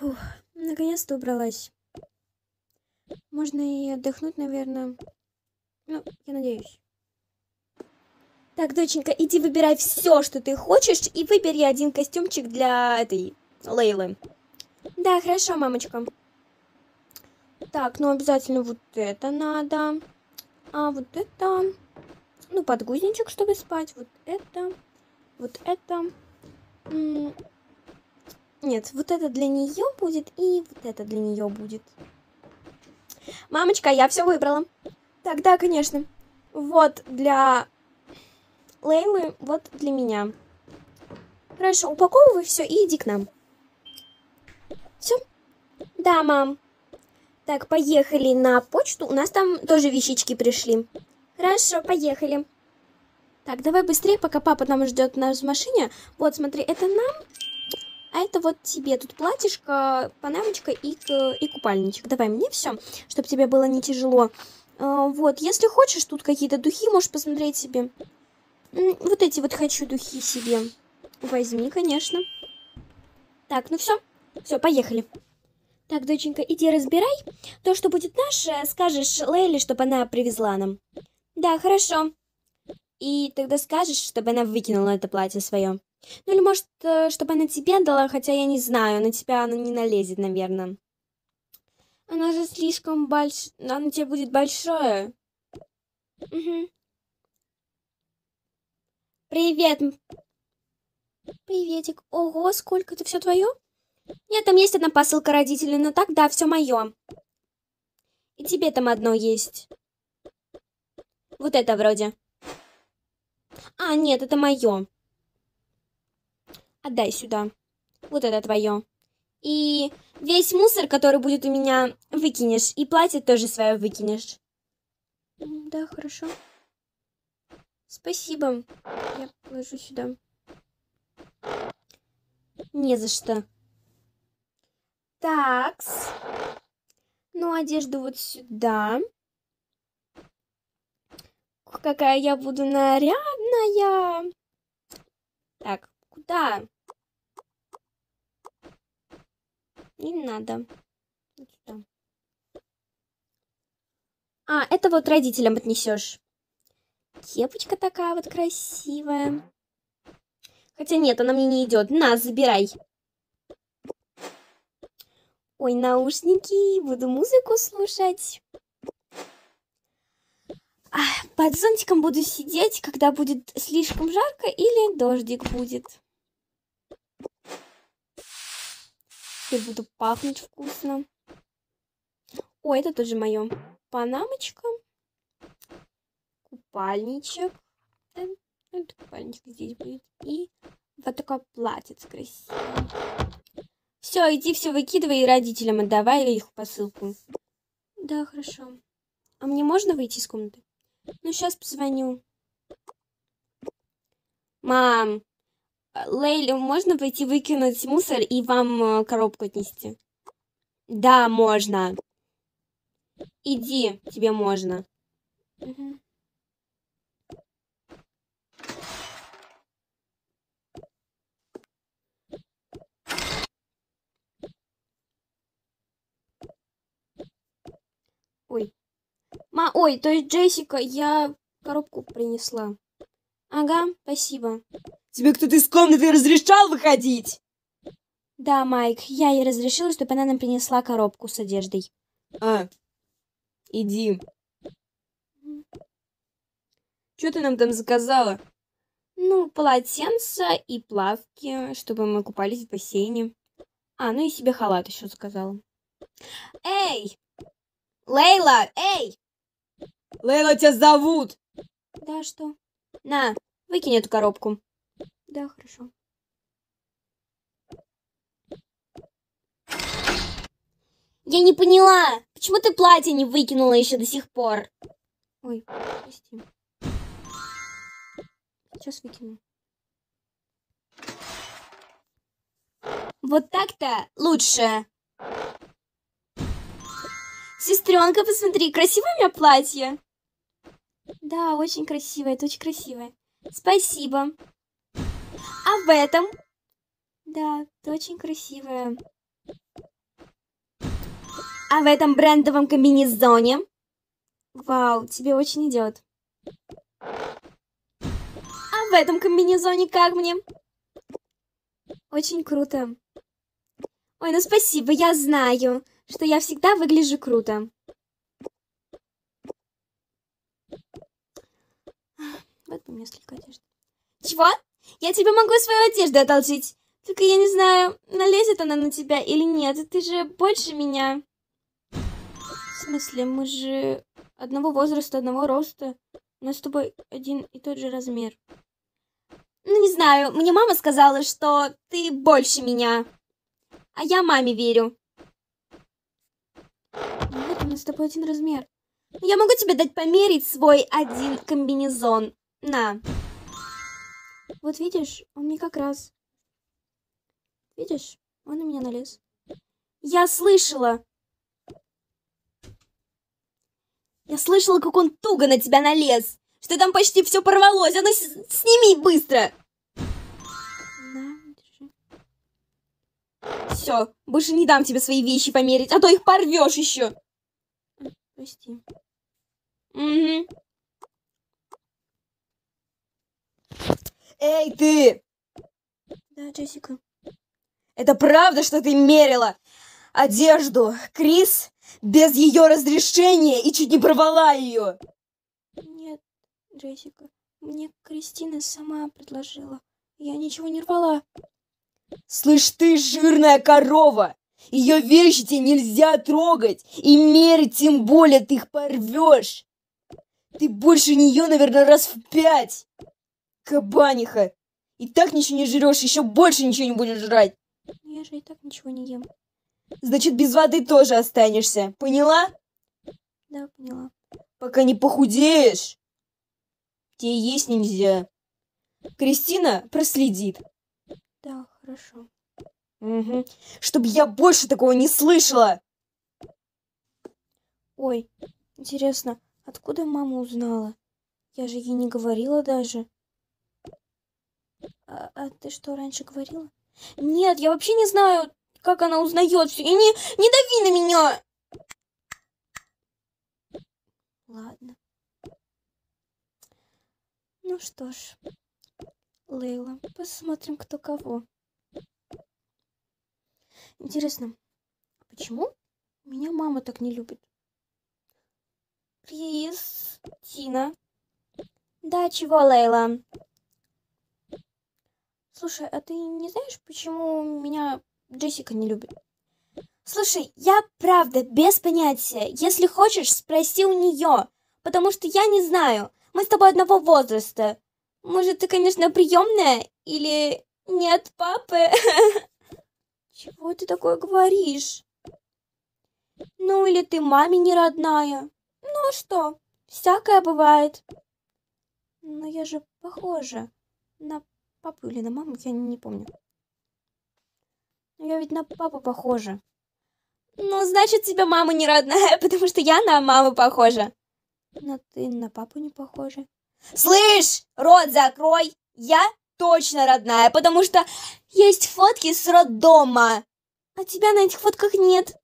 Фух, наконец-то убралась. Можно и отдохнуть, наверное. Ну, я надеюсь. Так, доченька, иди выбирай все, что ты хочешь, и выбери один костюмчик для этой Лейлы. Да, хорошо, мамочка. Так, ну обязательно вот это надо. А вот это... Ну, подгузничек, чтобы спать. Вот это. Вот это. Нет, вот это для нее будет, и вот это для нее будет. Мамочка, я все выбрала. Так, да, конечно. Вот для Лейлы, вот для меня. Хорошо, упаковывай все и иди к нам. Все? Да, мам. Так, поехали на почту. У нас там тоже вещички пришли. Хорошо, поехали. Так, давай быстрее, пока папа там ждет нас в машине. Вот, смотри, это нам, а это вот тебе. Тут платьишко, панамочка и купальничек. Давай мне все, чтобы тебе было не тяжело. Вот, если хочешь, тут какие-то духи можешь посмотреть себе. Вот эти вот хочу духи себе. Возьми, конечно. Так, ну все. Все, поехали. Так, доченька, иди разбирай. То, что будет наше, скажешь Лейле, чтобы она привезла нам. Да, хорошо. И тогда скажешь, чтобы она выкинула это платье свое. Ну или может, чтобы она тебе отдала, хотя я не знаю, на тебя она не налезет, наверное. Она же слишком большая. Она тебе будет большая. Угу. Привет. Приветик. Ого, сколько это все твое? Нет, там есть одна посылка родителей, но так, да, все мое. И тебе там одно есть. Вот это вроде. А, нет, это мое. Отдай сюда. Вот это твое. И весь мусор, который будет у меня, выкинешь. И платье тоже свое выкинешь. Да, хорошо. Спасибо. Я положу сюда. Не за что. Такс. Ну, одежду вот сюда. Ох, какая я буду нарядная. Так, куда? Не надо. Вот сюда. А, это вот родителям отнесешь. Кепочка такая вот красивая. Хотя нет, она мне не идет. На, забирай. Ой, наушники, буду музыку слушать. Под зонтиком буду сидеть, когда будет слишком жарко или дождик будет. Теперь буду пахнуть вкусно. Ой, это тоже мое. Панамочка. Купальничек. Вот купальничек здесь будет. И вот такой платьице красивое. Все, иди все выкидывай и родителям отдавай их посылку. Да, хорошо. А мне можно выйти из комнаты? Ну, сейчас позвоню. Мам, Лейле, можно пойти выкинуть мусор и вам коробку отнести? Да, можно. Иди, тебе можно. Угу. Ой. Ой, то есть, Джессика, я коробку принесла. Ага, спасибо. Тебе кто-то из комнаты разрешал выходить? Да, Майк, я ей разрешила, чтобы она нам принесла коробку с одеждой. А, иди. Что ты нам там заказала? Ну, полотенца и плавки, чтобы мы купались в бассейне. А, ну и себе халат еще заказала. Эй! Лейла, эй! Лейла, тебя зовут! Да, что? На, выкинь эту коробку. Да, хорошо. Я не поняла, почему ты платье не выкинула еще до сих пор? Ой, прости. Сейчас выкину. Вот так-то лучше. Сестренка, посмотри, красивое у меня платье? Да, очень красивое, это очень красивое. Спасибо. А в этом? Да, это очень красивое. А в этом брендовом комбинезоне? Вау, тебе очень идет. А в этом комбинезоне как мне? Очень круто. Ой, ну спасибо, я знаю, что я всегда выгляжу круто. Вот у меня сколько одежды. Чего? Я тебе могу свою одежду одолжить. Только я не знаю, налезет она на тебя или нет. Ты же больше меня. В смысле, мы же одного возраста, одного роста. У нас с тобой один и тот же размер. Ну, не знаю, мне мама сказала, что ты больше меня. А я маме верю. Нет, у нас с тобой один размер. Я могу тебе дать померить свой один комбинезон. На. Вот видишь, он мне как раз. Видишь, он на меня налез. Я слышала. Я слышала, как он туго на тебя налез. Что там почти все порвалось. А ну сними быстро. На, держи. Все, больше не дам тебе свои вещи померить, а то их порвешь еще. Прости. Угу. Эй, ты! Да, Джессика. Это правда, что ты мерила одежду Крис без ее разрешения и чуть не порвала ее? Нет, Джессика. Мне Кристина сама предложила. Я ничего не рвала. Слышь ты, жирная корова! Ее вещи нельзя трогать и мерить, тем более ты их порвешь. Ты больше нее, наверное, раз в 5. Кабаниха. И так ничего не жрешь, еще больше ничего не будешь жрать. Я же и так ничего не ем. Значит, без воды тоже останешься. Поняла? Да, поняла. Пока не похудеешь, тебе есть нельзя. Кристина проследит. Да, хорошо. Угу. Чтобы я больше такого не слышала. Ой, интересно, откуда мама узнала? Я же ей не говорила даже. А ты что, раньше говорила? Нет, я вообще не знаю, как она узнает все. Не дави на меня! Ладно. Ну что ж, Лейла, посмотрим, кто кого. Интересно, почему меня мама так не любит? Кристина. Да, чего, Лейла? Слушай, а ты не знаешь, почему меня Джессика не любит? Слушай, я правда без понятия. Если хочешь, спроси у нее. Потому что я не знаю. Мы с тобой одного возраста. Может, ты, конечно, приемная? Или нет, папы? Чего ты такое говоришь? Ну, или ты маме не родная. Ну, что? Всякое бывает. Но я же похожа на папу или на маму, я не помню. Я ведь на папу похожа. Ну, значит, тебя мама не родная, потому что я на маму похожа. Но ты на папу не похожа. Слышь, рот закрой! Я... точно родная, потому что есть фотки с роддома. А тебя на этих фотках нет.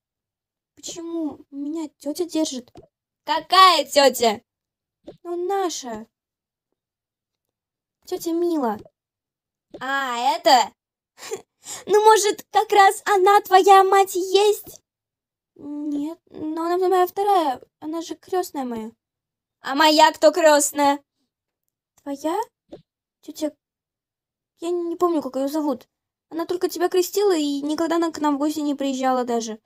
Почему? Меня тетя держит. Какая тетя? Ну, наша. Тетя Мила. А, это? Ну, может, как раз она твоя мать и есть? Нет, но она моя вторая. Она же крестная моя. А моя кто крестная? Твоя? Тетя... Я не помню, как ее зовут. Она только тебя крестила, и никогда она к нам в гости не приезжала даже.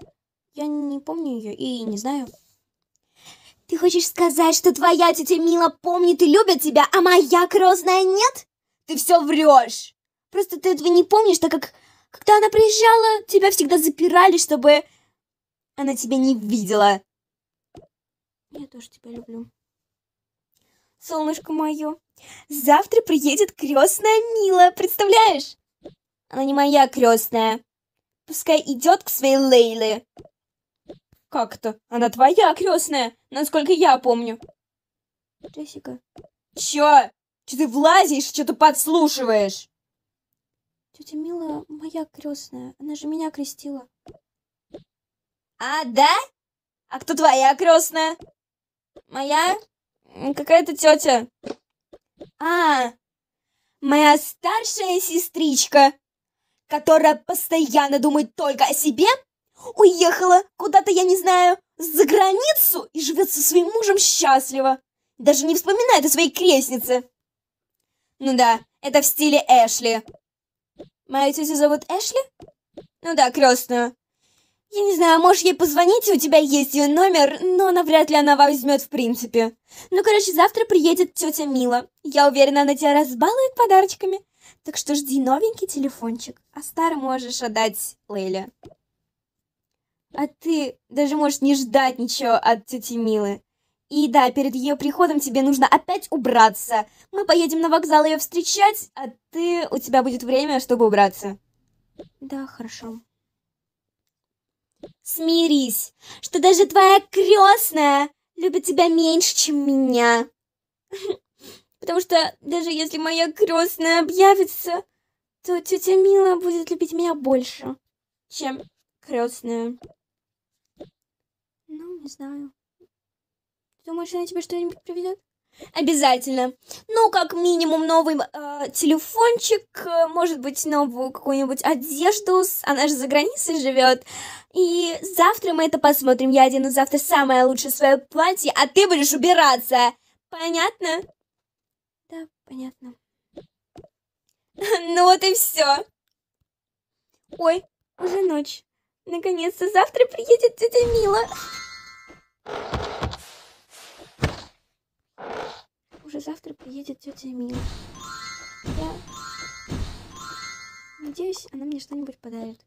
Я не помню ее и не знаю. Ты хочешь сказать, что твоя тетя Мила помнит и любит тебя, а моя крестная нет? Ты все врешь. Просто ты этого не помнишь, так как, когда она приезжала, тебя всегда запирали, чтобы она тебя не видела. Я тоже тебя люблю. Солнышко мое. Завтра приедет крестная Мила, представляешь? Она не моя крестная. Пускай идет к своей Лейле. Как-то она твоя крестная, насколько я помню. Джессика. Че? Че ты влазишь, что-то подслушиваешь? Тетя Мила моя крестная, она же меня крестила. А, да? А кто твоя крестная? Моя? Какая-то тетя. А, моя старшая сестричка, которая постоянно думает только о себе, уехала куда-то, я не знаю, за границу и живет со своим мужем счастливо. Даже не вспоминает о своей крестнице. Ну да, это в стиле Эшли. Мою тетю зовут Эшли? Ну да, крестную. Я не знаю, можешь ей позвонить, у тебя есть ее номер, но навряд ли она возьмет в принципе. Ну, короче, завтра приедет тетя Мила. Я уверена, она тебя разбалует подарочками. Так что жди новенький телефончик, а старый можешь отдать Лейле. А ты даже можешь не ждать ничего от тети Милы. И да, перед ее приходом тебе нужно опять убраться. Мы поедем на вокзал ее встречать, а ты... у тебя будет время, чтобы убраться. Да, хорошо. Смирись, что даже твоя крестная любит тебя меньше, чем меня. Потому что даже если моя крестная объявится, то тетя Мила будет любить меня больше, чем крестная. Ну, не знаю. Думаешь, она тебе что-нибудь приведет? Обязательно. Ну, как минимум, новый телефончик, может быть, новую какую-нибудь одежду. Она же за границей живет. И завтра мы это посмотрим. Я одену завтра самое лучшее свое платье, а ты будешь убираться. Понятно? Да, понятно. Ну вот и все. Ой, уже ночь. Наконец-то завтра приедет тетя Мила. Уже завтра приедет тетя Мила. Я надеюсь, она мне что-нибудь подарит.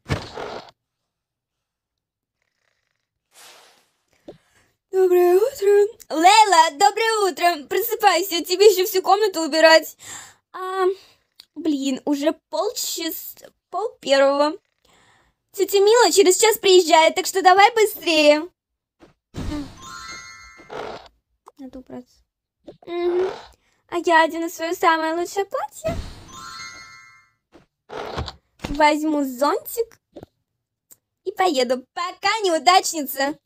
Доброе утро. Лейла, доброе утро. Просыпайся, тебе еще всю комнату убирать. Блин, уже пол первого. Тетя Мила через час приезжает, так что давай быстрее. Надо убраться. Угу. А я одену свое самое лучшее платье. Возьму зонтик и поеду. Пока, неудачница.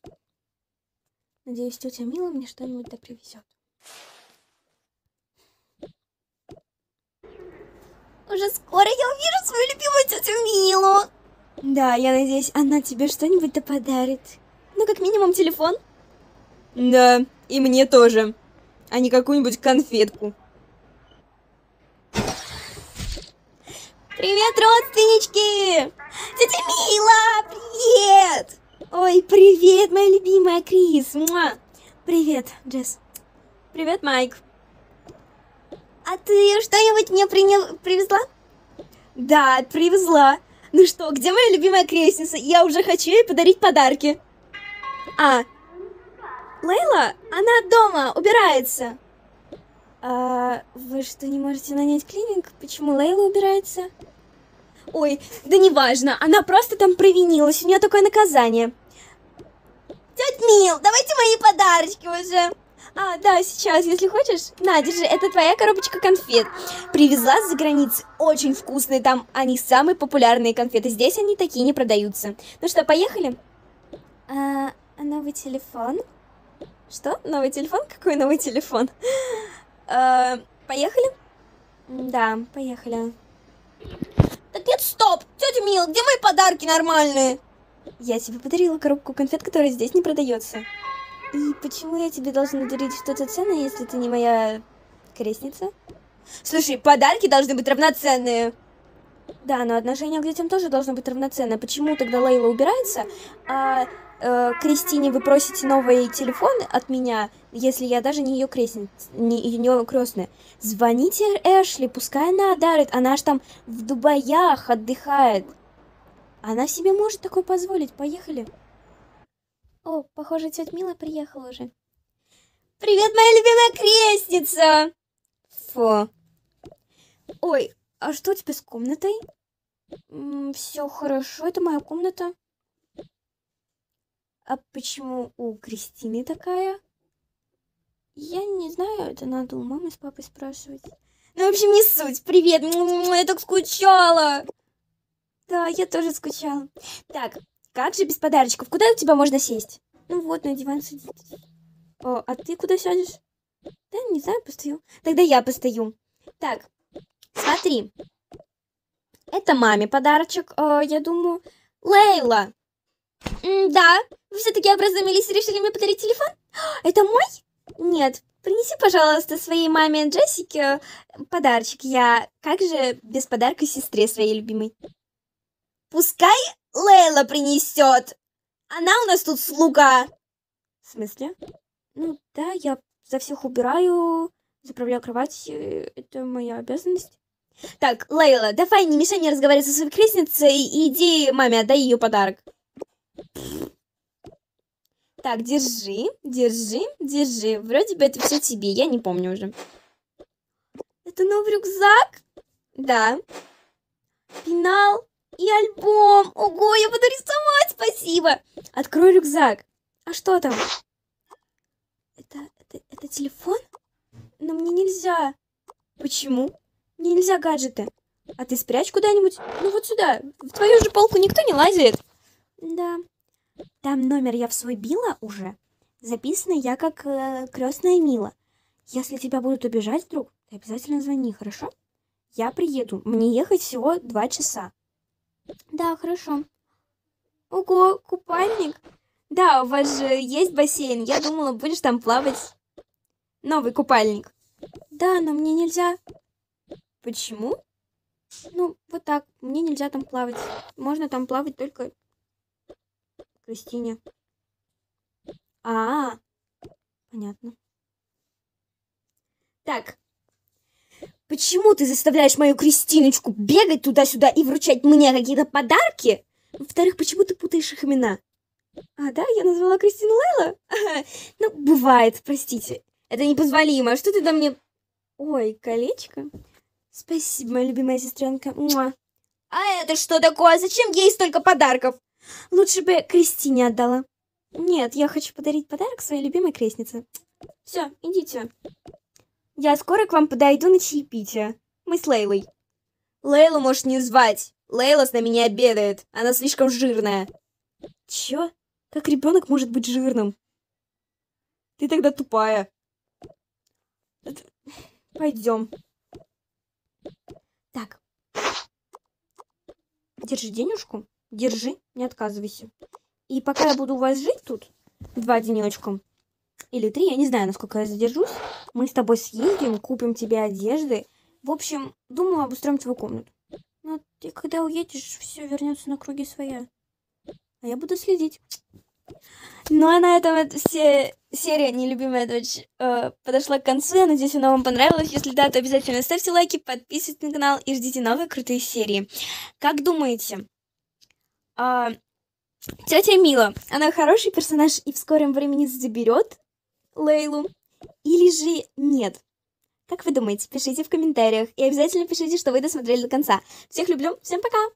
Надеюсь, тетя Мила мне что-нибудь да привезет. Уже скоро я увижу свою любимую тетю Милу. Да, я надеюсь, она тебе что-нибудь да подарит. Ну, как минимум, телефон. Да, и мне тоже. А не какую-нибудь конфетку. Привет, родственнички! Тетя Мила, привет! Ой, привет, моя любимая Крис. Муа. Привет, Джесс. Привет, Майк. А ты что-нибудь мне привезла? Да, привезла. Ну что, где моя любимая крестница? Я уже хочу ей подарить подарки. Лейла, она дома, убирается. Вы что, не можете нанять клининг? Почему Лейла убирается? Ой, да неважно, она просто там провинилась, у нее такое наказание. Тетя Мил, давайте мои подарочки уже. А, да, сейчас, если хочешь. На, держи, это твоя коробочка конфет. Привезла за границы, очень вкусные, там они самые популярные конфеты. Здесь они такие не продаются. Ну что, поехали? Новый телефон... Что? Новый телефон? Какой новый телефон? Поехали? Да, поехали. Так нет, стоп! Тетя Мила, где мои подарки нормальные? Я тебе подарила коробку конфет, которая здесь не продается. И почему я тебе должна дарить что-то ценное, если ты не моя крестница? Слушай, подарки должны быть равноценные. Да, но отношение к детям тоже должно быть равноценное. Почему тогда Лейла убирается, а Кристине вы просите новый телефон от меня, если я даже не ее крестница, не ее крестная? Звоните Эшли, пускай она дарит, она ж там в Дубаях отдыхает. Она себе может такое позволить, поехали. О, похоже, тетя Мила приехала уже. Привет, моя любимая крестница! Фу. Ой, а что у тебя с комнатой? Все хорошо, это моя комната. А почему у Кристины такая? Я не знаю, это надо у мамы с папой спрашивать. Ну, в общем, не суть. Привет, я так скучала. Да, я тоже скучала. Так, как же без подарочков? Куда у тебя можно сесть? Ну вот, на диван садитесь. О, а ты куда сядешь? Да, не знаю, постою. Тогда я постою. Так, смотри. Это маме подарочек, я думаю. Лейла! Да, вы все-таки образумились и решили мне подарить телефон? Это мой? Нет, принеси, пожалуйста, своей маме Джессике подарочек. Я как же без подарка сестре своей любимой? Пускай Лейла принесет. Она у нас тут слуга. В смысле? Ну да, я за всех убираю, заправляю кровать. Это моя обязанность. Так, Лейла, давай не мешай мне разговаривать со своей крестницей и иди маме отдай ее подарок. Так, держи, держи, держи. Вроде бы это все тебе, я не помню уже. Это новый рюкзак? Да. Пенал и альбом. Ого, я буду рисовать, спасибо. Открой рюкзак. А что там? Это телефон? Но мне нельзя. Почему? Мне нельзя гаджеты. А ты спрячь куда-нибудь. Ну вот сюда, в твою же полку никто не лазит. Да. Там номер я в свой била уже. Записана я как крестная Мила. Если тебя будут обижать вдруг, ты обязательно звони, хорошо? Я приеду. Мне ехать всего 2 часа. Да, хорошо. Ого, купальник. Да, у вас же есть бассейн. Я думала, будешь там плавать. Новый купальник. Да, но мне нельзя. Почему? Ну, вот так. Мне нельзя там плавать. Можно там плавать только... Кристине. Понятно. Так. Почему ты заставляешь мою Кристиночку бегать туда-сюда и вручать мне какие-то подарки? Во-вторых, почему ты путаешь их имена? А, да? Я назвала Кристину Лейла? Ну, бывает, простите. Это непозволимо. Что ты до мне... Ой, колечко. Спасибо, моя любимая сестренка. Муа. А это что такое? Зачем ей столько подарков? Лучше бы Кристине отдала. Нет, я хочу подарить подарок своей любимой крестнице. Все, идите. Я скоро к вам подойду на чаепитие. Мы с Лейлой. Лейлу можешь не звать. Лейла с нами не обедает. Она слишком жирная. Чё? Как ребенок может быть жирным? Ты тогда тупая. Пойдем. Так. Держи денежку. Держи, не отказывайся. И пока я буду у вас жить тут, 2 денечка, или 3, я не знаю, насколько я задержусь, мы с тобой съездим, купим тебе одежды. В общем, думаю, обустроим твою комнату. Но ты когда уедешь, все вернется на круги своя. А я буду следить. Ну, а на этом серия «Нелюбимая дочь» подошла к концу. Я надеюсь, она вам понравилась. Если да, то обязательно ставьте лайки, подписывайтесь на канал и ждите новые крутые серии. Как думаете... тетя Мила, она хороший персонаж и в скором времени заберет Лейлу, или же нет? Как вы думаете? Пишите в комментариях и обязательно пишите, что вы досмотрели до конца. Всех люблю, всем пока!